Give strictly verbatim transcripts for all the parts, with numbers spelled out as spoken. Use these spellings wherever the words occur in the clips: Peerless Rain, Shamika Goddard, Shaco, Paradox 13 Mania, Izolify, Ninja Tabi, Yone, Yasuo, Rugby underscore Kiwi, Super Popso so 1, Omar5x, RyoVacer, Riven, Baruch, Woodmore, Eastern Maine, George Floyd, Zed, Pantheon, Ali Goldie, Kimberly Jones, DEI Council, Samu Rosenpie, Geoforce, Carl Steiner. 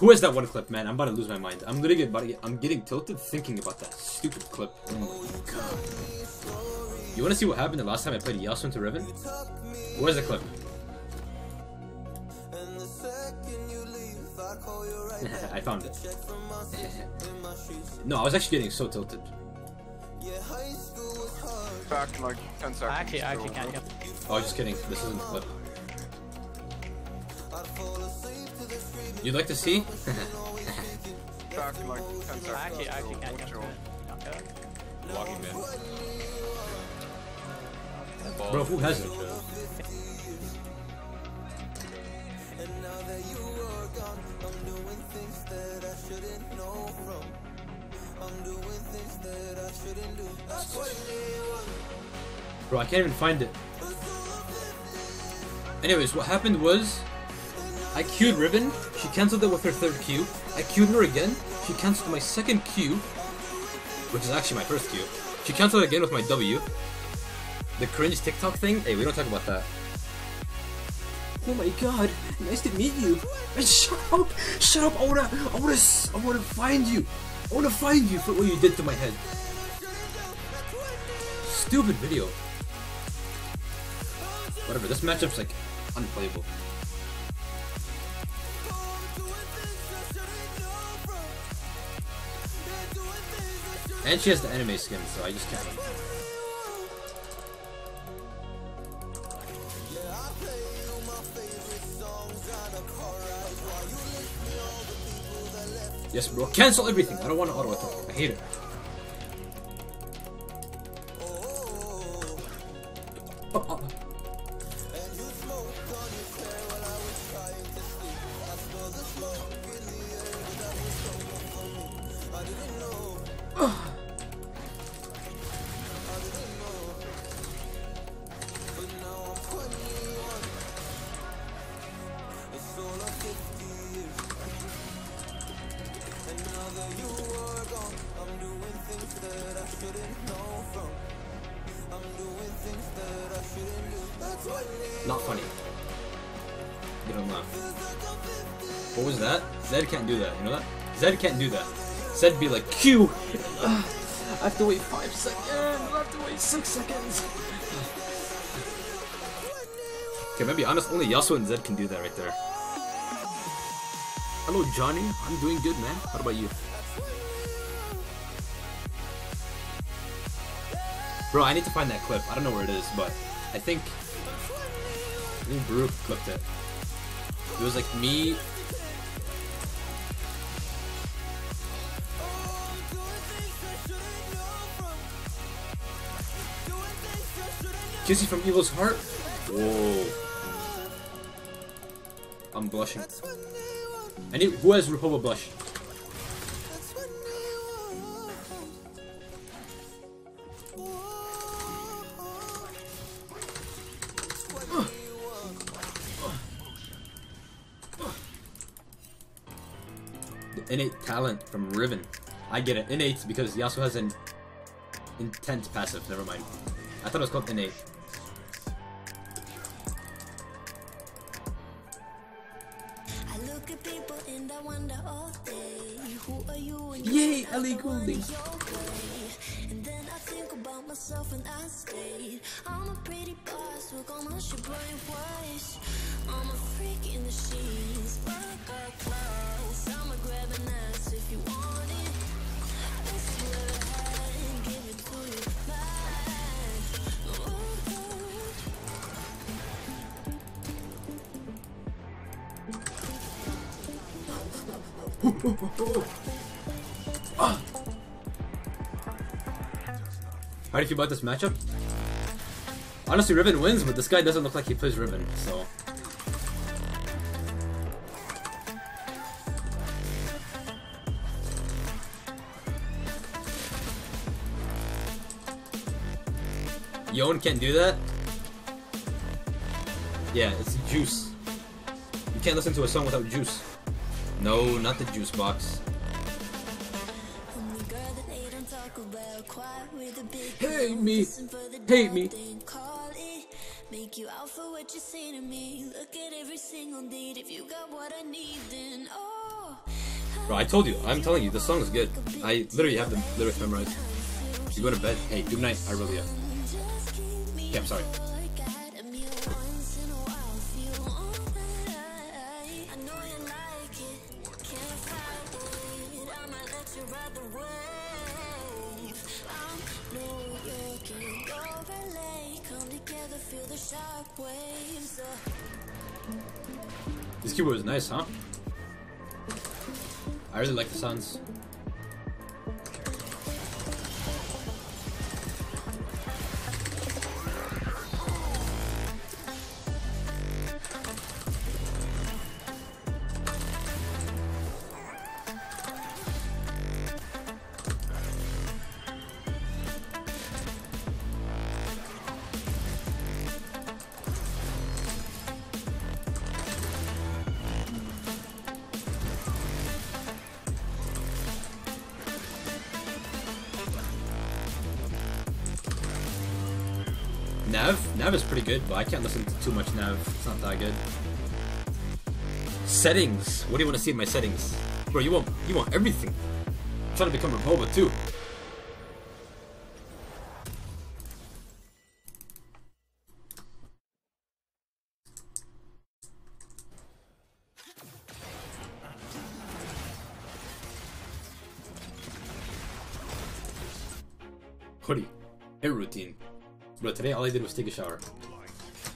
Who is that one clip, man? I'm about to lose my mind. I'm literally about to get, I'm getting tilted thinking about that stupid clip. Oh my god. You wanna see what happened the last time I played Yasuo into Riven? Where's the clip? I found it. No, I was actually getting so tilted. Back like ten seconds. I actually, I actually can't. Oh, just kidding. This isn't the clip. You'd like to see? Back like ten seconds. I actually, I actually can't. Walking man. Bro, who has it? And now that you are gone, I'm doing things that I shouldn't know from. I'm doing things that I shouldn't do. That's what you want. Bro, I can't even find it. Anyways, what happened was I queued Riven, she cancelled it with her third Q. I queued her again, she cancelled my second Q, which is actually my first Q. She cancelled again with my W. The cringe TikTok thing? Hey, we don't talk about that. Oh my god, nice to meet you. Shut up! Shut up! I wanna, I wanna, I wanna find you. I wanna find you for what you did to my head. Stupid video. Whatever. This matchup's like unplayable. And she has the anime skin, so I just can't. Yes, bro. Cancel everything. I don't want to auto attack. I hate it. Oh, oh. Oh. Not funny. You don't laugh. What was that? Zed can't do that. You know that? Zed can't do that. Zed be like Q. Uh, I have to wait five seconds. I have to wait six seconds. Okay, maybe honest. Only Yasuo and Zed can do that right there. Hello, Johnny. I'm doing good, man. What about you? Bro, I need to find that clip. I don't know where it is, but I think I think Baruch clipped it. It was like me. Kissy from Evil's Heart? Whoa. I'm blushing. I need, who has Ruhova blush? Innate talent from Riven. I get it. Innate because Yasuo has an intent passive. Never mind. I thought it was called innate. I look at people and I wonder all day. Who are you? Yay, Ali Goldie. And then I think about myself and I stayed. I'm a pretty boss. We're gonna shoot brain wise. I'm a freak in the sheets. Oh, oh, oh, oh. Ah. How do you feel about this matchup? Honestly, Riven wins, but this guy doesn't look like he plays Riven, so. Yone can't do that? Yeah, it's juice. You can't listen to a song without juice. No, not the juice box. Hate me, hate me. Make you out for what you say to me. Look at every single need. If you got what I need, then oh. Bro, I told you, I'm telling you, the song is good. I literally have the lyrics memorized. You go to bed. Hey, good night, I really am. Yeah, I'm sorry. This keyboard is nice, huh? I really like the sounds. Nav? Nav is pretty good, but I can't listen to too much Nav. It's not that good. Settings. What do you want to see in my settings? Bro, you want, you want everything. I'm trying to become a MOBA too. Hoodie. Hair routine. Bro, today all I did was take a shower.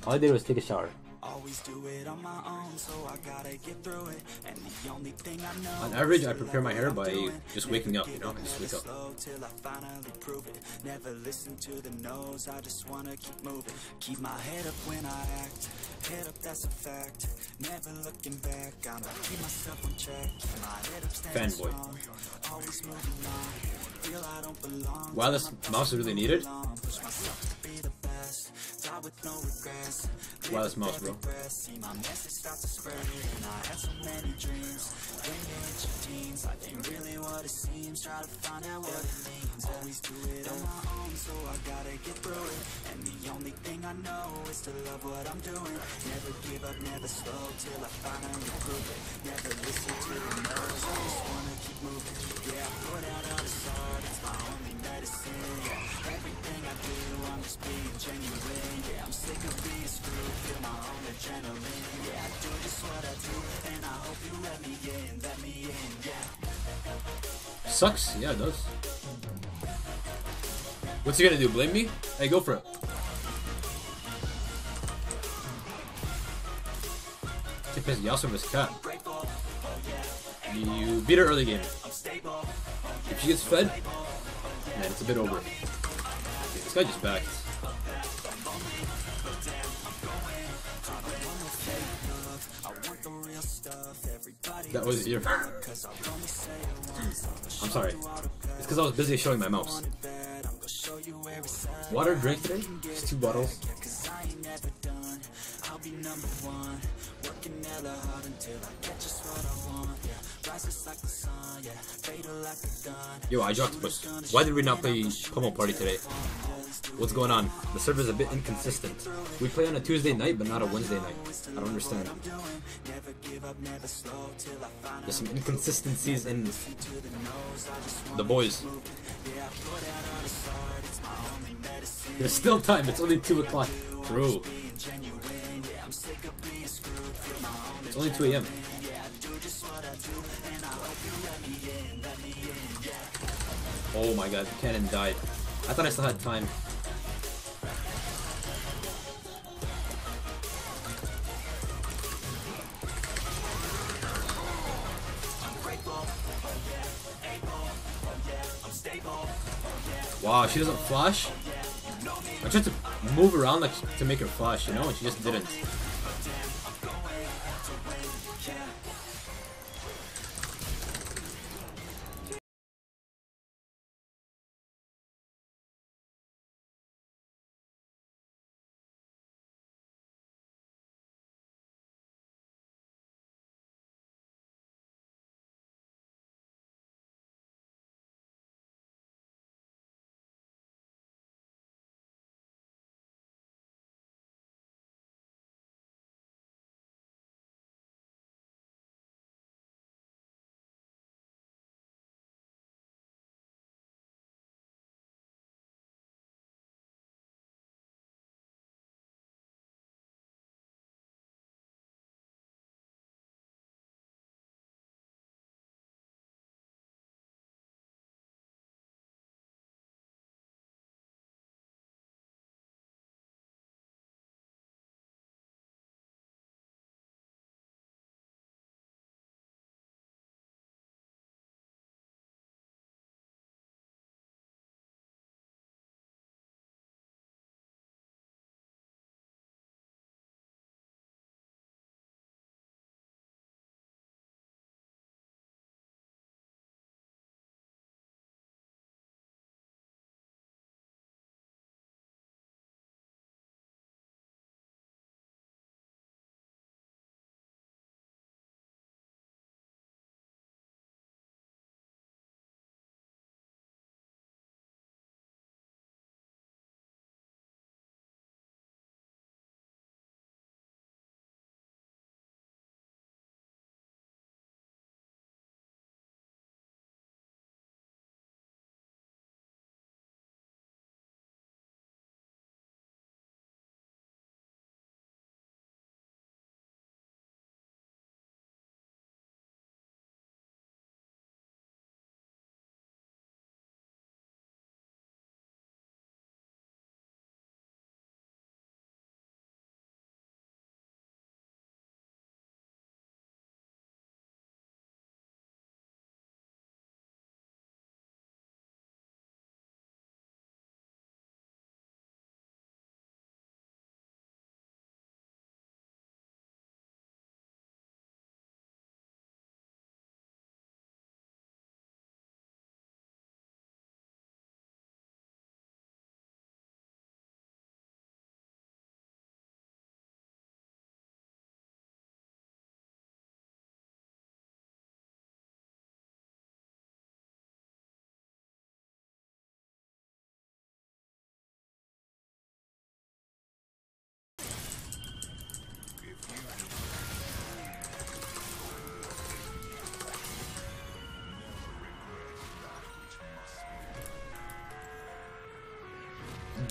All I did was take a shower. Always do it on my own, so I gotta get through it. And the only thing I know, on average, I prepare my hair by just waking up, you know? I just wake up. Till I finally prove it. Never listen to the no's, I just wanna keep moving. Keep my head up when I act. Head up, that's a fact. Never looking back. I'm gonna keep myself on track. Keep my head up, stand strong. Always moving on. Wow, this mouse is really needed. Wow, this mouse, bro. It's my only medicine, yeah. Everything I do, I'm just being genuine, yeah. I'm sick of being screwed, feel my own adrenaline, yeah. I do just what I do, and I hope you let me in, let me in, yeah. Sucks, yeah it does. What's he gonna do, blame me? Hey, go for it. It is Yasuo versus Cat. You beat her early game. If she gets fed, man, it's a bit over. Okay, this guy just backed. That was your. I'm sorry. It's because I was busy showing my mouse. Water drink today? Just two bottles. Yo, I dropped push. Why did we not play Pummel Party today? What's going on? The server's a bit inconsistent. We play on a Tuesday night, but not a Wednesday night. I don't understand. There's some inconsistencies in the boys. There's still time. It's only two o'clock. True. It's only two A M Oh my god, the cannon died. I thought I still had time. Wow, she doesn't flash? I tried to move around like to make her flash, you know, and she just didn't.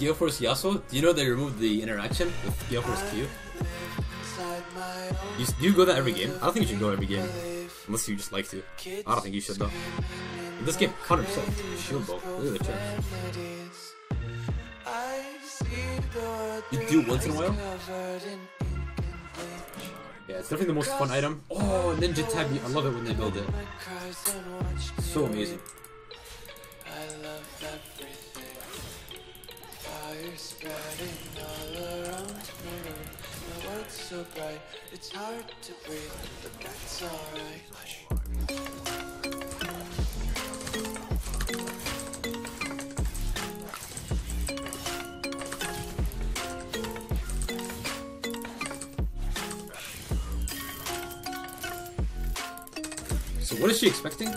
Geoforce Yasuo, do you know they removed the interaction with Geoforce Q? You, do you go that every game? I don't think you should go every game. Unless you just like to. I don't think you should though. In this game, one hundred percent. Shield ball. Look at the chest. You do once in a while? Yeah, it's definitely the most fun item. Oh, Ninja Tabi. I love it when they build it. So amazing. So what is she expecting?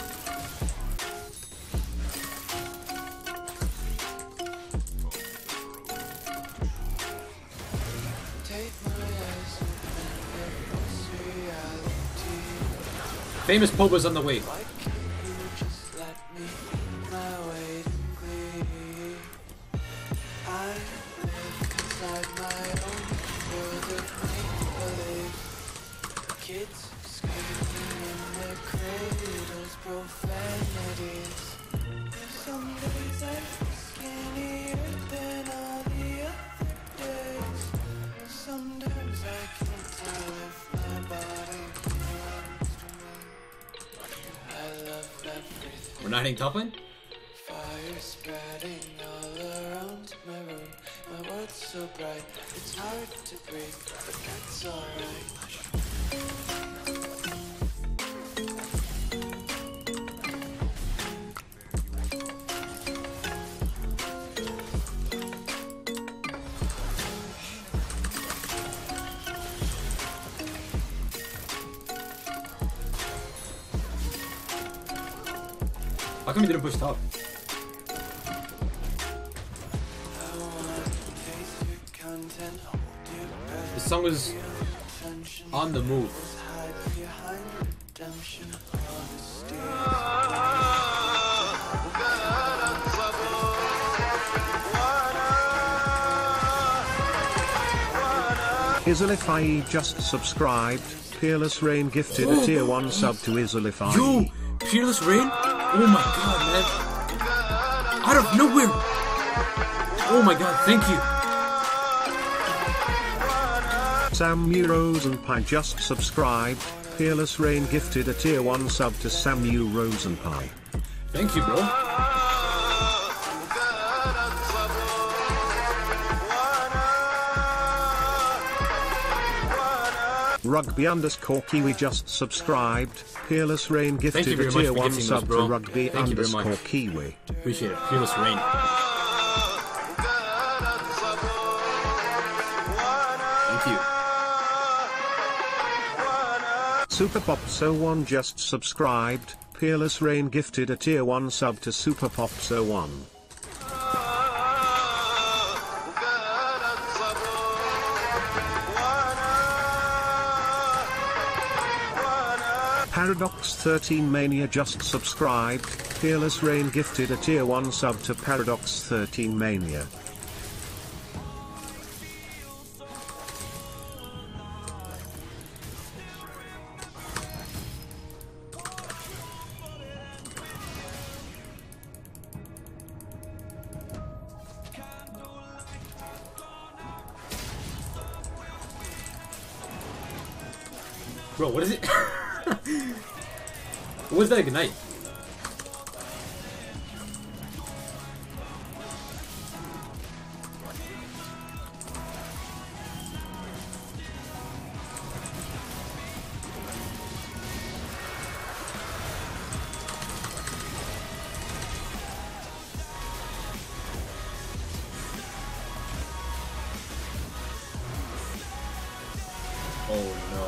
Famous Poba's on the way. We're not hitting top lane? Fire spreading all around my room. My world's so bright, it's hard to breathe, but that's alright. How come you didn't push top? The song was on the move. Izolify just subscribed. Peerless Rain gifted oh, a tier one sub to Izolify. Yo! Peerless Rain? Oh my god, man. Out of nowhere. Oh my god, thank you. Samu Rosenpie just subscribed. Peerless Rain gifted a tier one sub to Samu Rosenpie. Thank you, bro. Rugby underscore Kiwi just subscribed. Peerless Rain gifted a tier one sub to Rugby underscore Kiwi. Appreciate it, Peerless Rain. Thank you. Super Popso so one just subscribed. Peerless Rain gifted a tier one sub to Super Popso so one. Paradox thirteen Mania just subscribed. Peerless Rain gifted a tier one sub to Paradox thirteen Mania. Bro, what is it? What was that ignite? Oh no.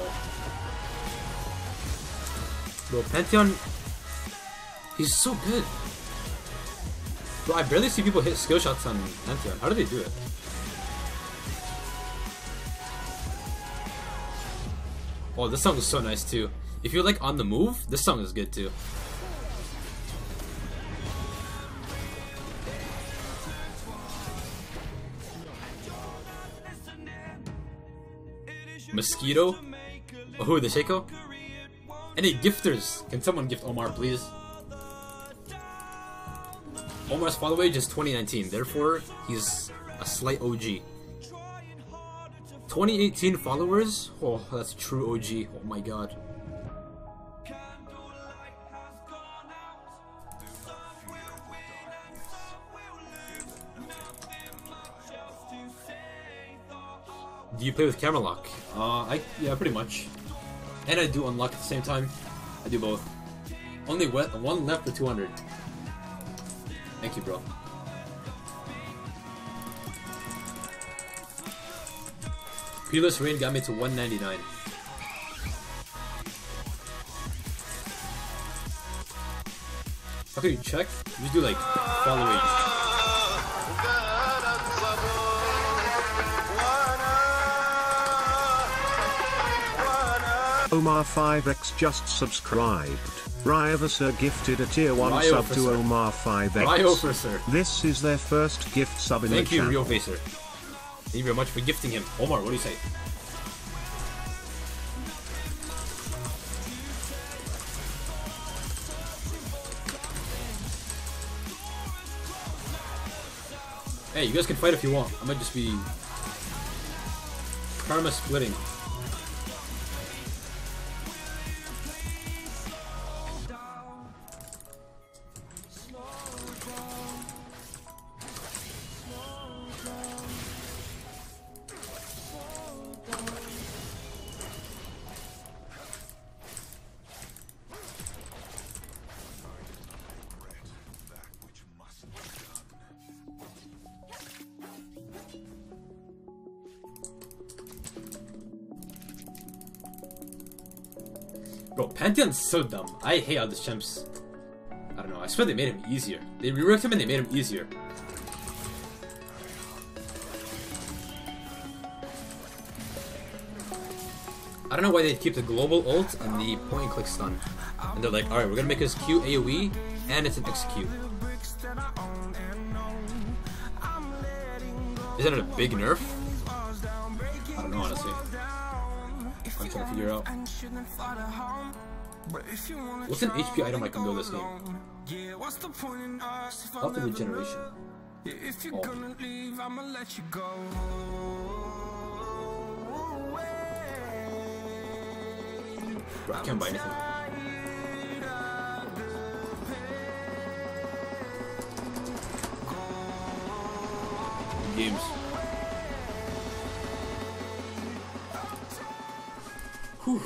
Bro, Pantheon, he's so good. Bro, I barely see people hit skill shots on Pantheon. How do they do it? Oh, this song is so nice too. If you're like on the move, this song is good too. Mosquito. Oh, the Shaco. Any gifters? Can someone gift Omar, please? Omar's followage is twenty nineteen, therefore he's a slight O G. twenty eighteen followers? Oh, that's true O G. Oh my god. Do you play with camera lock? Uh, I, yeah, pretty much. And I do unlock at the same time. I do both. Only one left for two hundred. Thank you, bro. Peerless Rain got me to one ninety-nine. How can you check? You just do like following. Omar five X just subscribed. RyoVacer gifted a tier one sub to Omar five X. RyoVacer. This is their first gift sub in the channel. Thank you, RyoVacer. Thank you very much for gifting him. Omar, what do you say? Hey, you guys can fight if you want. I might just be karma splitting. Bro, Pantheon's so dumb. I hate how this champ's... I don't know, I swear they made him easier. They reworked him and they made him easier. I don't know why they keep the global ult and the point and click stun. And they're like, alright, we're gonna make this Q AoE and it's an X Q. Isn't it a big nerf? I don't know, honestly. I'm trying to figure out. What's an H P item I can build this game? Health and regeneration. If you're gonna leave, I'ma let you go. Bro, I can't buy anything. Games. Whew.